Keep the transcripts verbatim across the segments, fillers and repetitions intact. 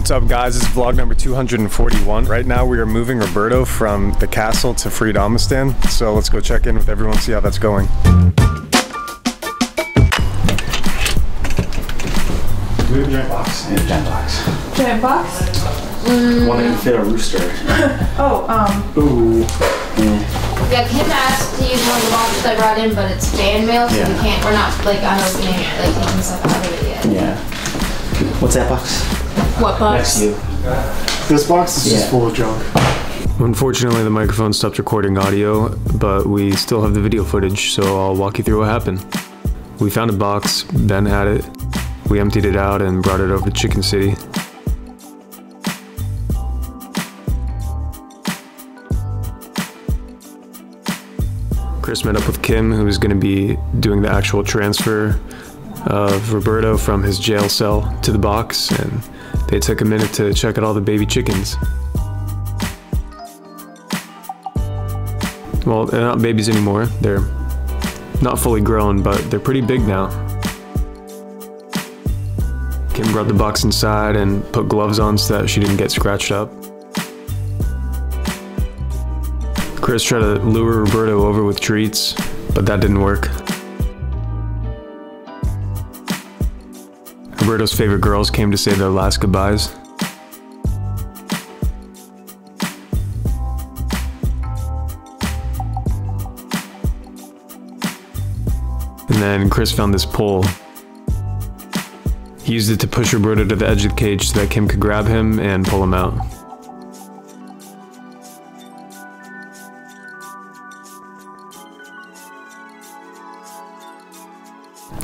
What's up, guys? This is vlog number two hundred forty-one. Right now we are moving Roberto from the castle to Freedomistan. So let's go check in with everyone, see how that's going. Do we have a giant box? I have a giant box. Giant box? Mm. One that can fit a rooster. Oh, um. Ooh. Mm. Yeah, Kim asked to use one of the boxes I brought in, but it's fan mail, so yeah. we can't, we're not like unopening it, like taking stuff out of it yet. Yeah. What's that box? What box? Next to you. This box is yeah. just full of junk. Unfortunately, the microphone stopped recording audio, but we still have the video footage, so I'll walk you through what happened. We found a box, Ben had it. We emptied it out and brought it over to Chicken City. Chris met up with Kim, who was going to be doing the actual transfer of Roberto from his jail cell to the box, and they took a minute to check out all the baby chickens. Well, they're not babies anymore. They're not fully grown, but they're pretty big now. Kim brought the box inside and put gloves on so that she didn't get scratched up. Chris tried to lure Roberto over with treats, but that didn't work. Roberto's favorite girls came to say their last goodbyes. And then Chris found this pole. He used it to push Roberto to the edge of the cage so that Kim could grab him and pull him out.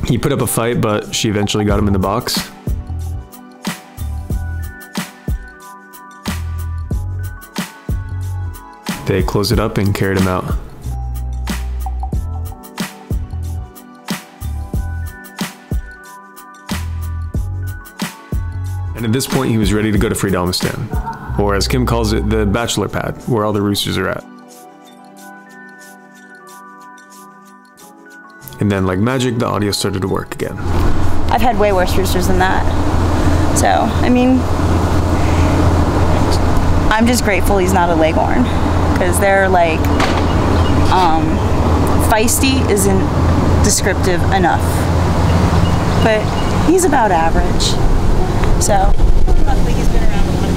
He put up a fight, but she eventually got him in the box. They closed it up and carried him out. And at this point, he was ready to go to Freedomistan, or as Kim calls it, the bachelor pad, where all the roosters are at. And then, like magic, the audio started to work again. I've had way worse roosters than that. So, I mean, I'm just grateful he's not a Leghorn, because they're like, um, feisty isn't descriptive enough, but he's about average. So, luckily he's been around a lot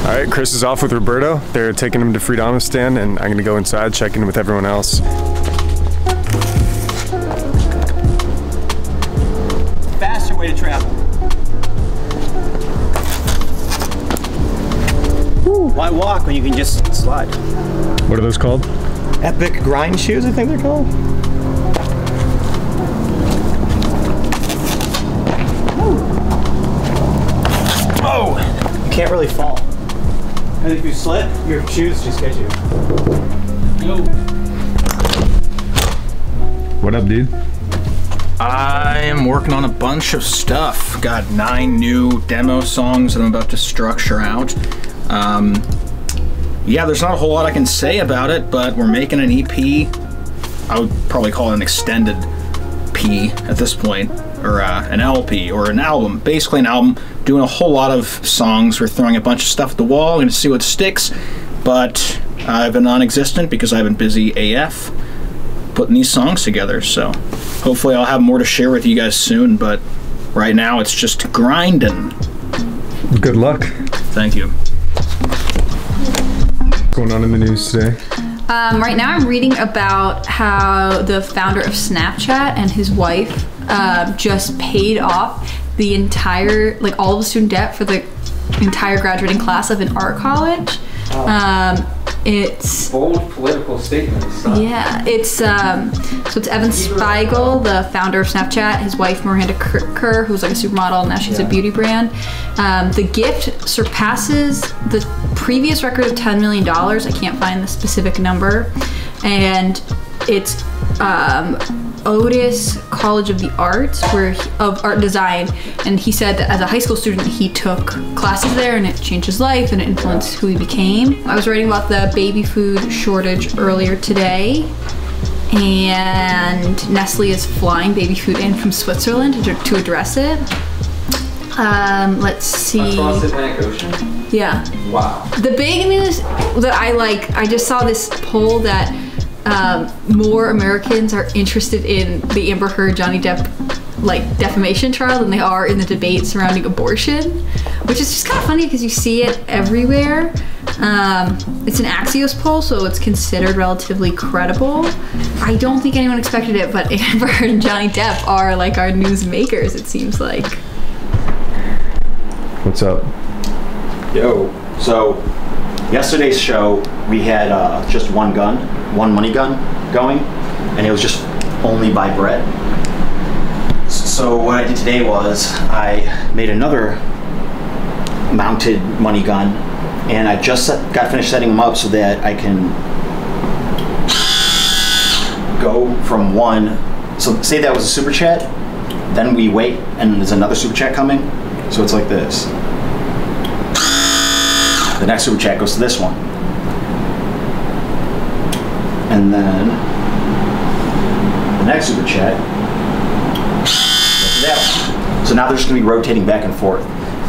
of people. All right, Chris is off with Roberto. They're taking him to Freedomistan, and I'm gonna go inside, check in with everyone else. Faster way to travel. Woo. Why walk when you can just slide? What are those called? Epic grind shoes, I think they're called. Can't really fall. And if you slip, your shoes just get you. Yo. What up, dude? I am working on a bunch of stuff. Got nine new demo songs that I'm about to structure out. Um, yeah, there's not a whole lot I can say about it, but we're making an E P. I would probably call it an extended P at this point, or uh, an L P, or an album. Basically an album, doing a whole lot of songs. We're throwing a bunch of stuff at the wall, I'm gonna see what sticks, but I've been non-existent because I've been busy A F putting these songs together, so hopefully I'll have more to share with you guys soon, but right now it's just grinding. Good luck. Thank you. What's going on in the news today? Um, right now I'm reading about how the founder of Snapchat and his wife Uh, just paid off the entire, like all of the student debt for the entire graduating class of an art college. Um, it's bold political statements. Huh? Yeah, it's um, so it's Evan Spiegel, the founder of Snapchat, his wife Miranda Kerr, who's like a supermodel, now she's yeah. a beauty brand. Um, the gift surpasses the previous record of ten million dollars. I can't find the specific number, and it's um. Otis College of the Arts, where he, of art design, and he said that as a high school student he took classes there and it changed his life and it influenced who he became. I was writing about the baby food shortage earlier today, and Nestle is flying baby food in from Switzerland to, to address it. Um, let's see. Across the Atlantic Ocean? Yeah. Wow. The big news that I like, I just saw this poll that um, more Americans are interested in the Amber Heard, Johnny Depp, like, defamation trial than they are in the debate surrounding abortion, which is just kind of funny because you see it everywhere. Um, it's an Axios poll, so it's considered relatively credible. I don't think anyone expected it, but Amber Heard and Johnny Depp are like our news makers, it seems like. What's up? Yo. So, yesterday's show, we had uh, just one gun, one money gun going, and it was just only by Brett. So what I did today was I made another mounted money gun, and I just set, got finished setting them up so that I can go from one. So say that was a super chat, then we wait, and there's another super chat coming. So it's like this. The next super chat goes to this one, and then the next super chat. So now they're just going to be rotating back and forth.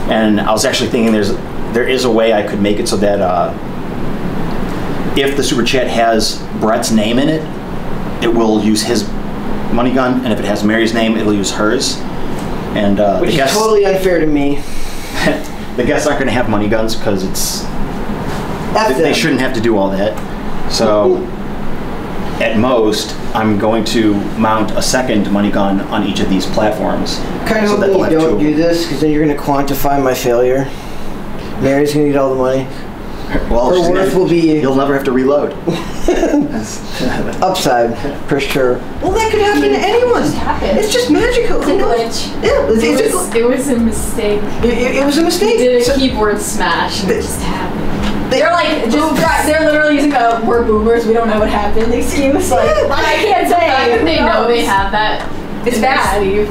And I was actually thinking there's there is a way I could make it so that uh, if the super chat has Brett's name in it, it will use his money gun, and if it has Mary's name, it'll use hers. And uh, which the guests, is totally unfair to me. The guests aren't going to have money guns because it's they, they shouldn't have to do all that. So ooh. At most, I'm going to mount a second money gun on each of these platforms. Kind of so that you don't do this, because then you're going to quantify my failure. Mary's going to get all the money. Well, her worth will be... You'll never have to reload. Upside, for sure. Well, that could happen to anyone. It just happened. It's just magical. It's a glitch. Yeah, it's it, was, it was a mistake. It, it, it was a mistake. He did a so, keyboard smash, and it just happened. They're like, just, they're literally using the word boomers, we don't know what happened excuse. Like, yeah, like I can't say. They know they have that. It's bad. It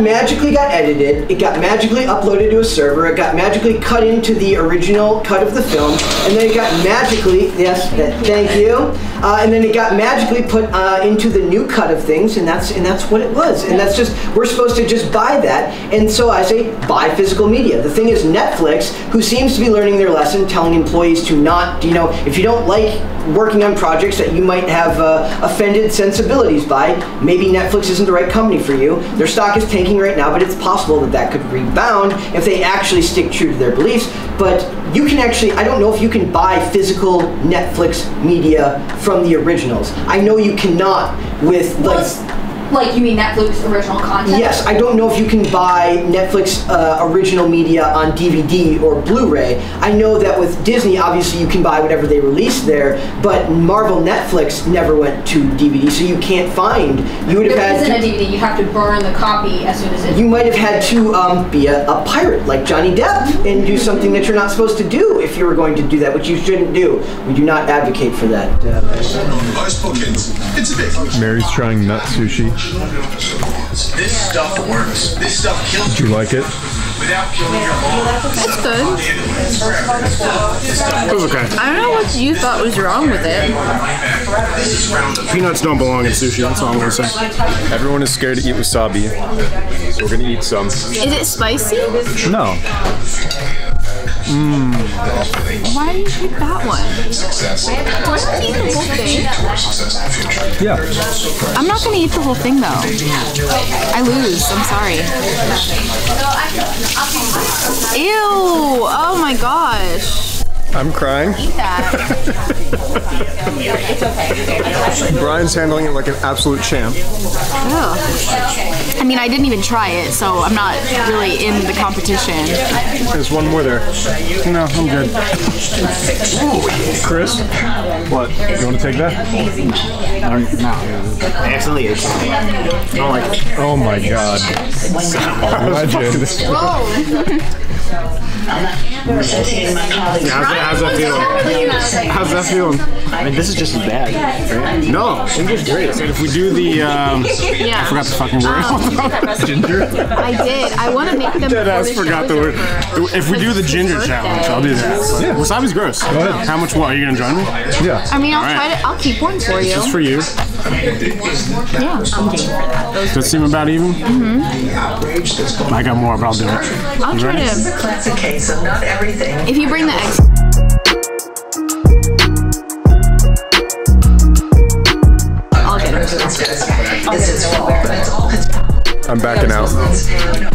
magically got edited, it got magically uploaded to a server, it got magically cut into the original cut of the film, and then it got magically, yes, thank you, uh, and then it got magically put uh, into the new cut of things, and that's and that's what it was, and that's just, we're supposed to just buy that, and so I say, buy physical media. The thing is, Netflix, who seems to be learning their lesson, telling employees to not, you know, if you don't like working on projects that you might have uh, offended sensibilities by, maybe Netflix isn't the right company for you. Their stock is tanking right now, but it's possible that that could rebound if they actually stick true to their beliefs. But you can actually, I don't know if you can buy physical Netflix media from the originals. I know you cannot with well, like... Like, you mean Netflix original content? Yes, I don't know if you can buy Netflix uh, original media on D V D or Blu-ray. I know that with Disney, obviously you can buy whatever they release there, but Marvel Netflix never went to D V D, so you can't find... You would have there had isn't to, a D V D, you have to burn the copy as soon as it... You might have had to um, be a, a pirate, like Johnny Depp, and do something that you're not supposed to do if you were going to do that, which you shouldn't do. We do not advocate for that. Uh, Ice buckets. It's a bit... Mary's trying nut sushi. This stuff works. This stuff kills you. Did you like it? It's good. It was okay. I don't know what you thought was wrong with it. Peanuts don't belong in sushi, that's all I'm going to say. Everyone is scared to eat wasabi, so we're going to eat some. Is it spicy? No. Mmm. Why did you pick that one? Why don't you eat the whole thing? Yeah. I'm not going to eat the whole thing, though. I lose. I'm sorry. Ew! Oh my gosh. I'm crying. Eat that. Brian's handling it like an absolute champ. Oh. I mean, I didn't even try it, so I'm not really in the competition. There's one more there. No, I'm good. Chris? What? You want to take that? No. I accidentally ate something. I don't like it. Oh my god. Imagine. How's that feeling? How's that feeling? I mean, this is just as bad. Right? No, ginger's great. And if we do the, um, yeah. I forgot the fucking word. Um, ginger? I did. I want to make them. Deadass forgot the word. Over. If we do the ginger challenge, I'll do that. Yeah. Wasabi's gross. Go ahead. How much? What? Are you gonna join me? Yeah. I mean, I'll right. try to. I'll keep one for you. Just for you. Yeah, I'm game for that. Does it seem about even? Mm-hmm. I got more, but I'll do it. I'll you try ready? to. That's a case of not everything. If you bring the ex. I'll get it. I'm backing out.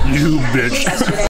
You bitch.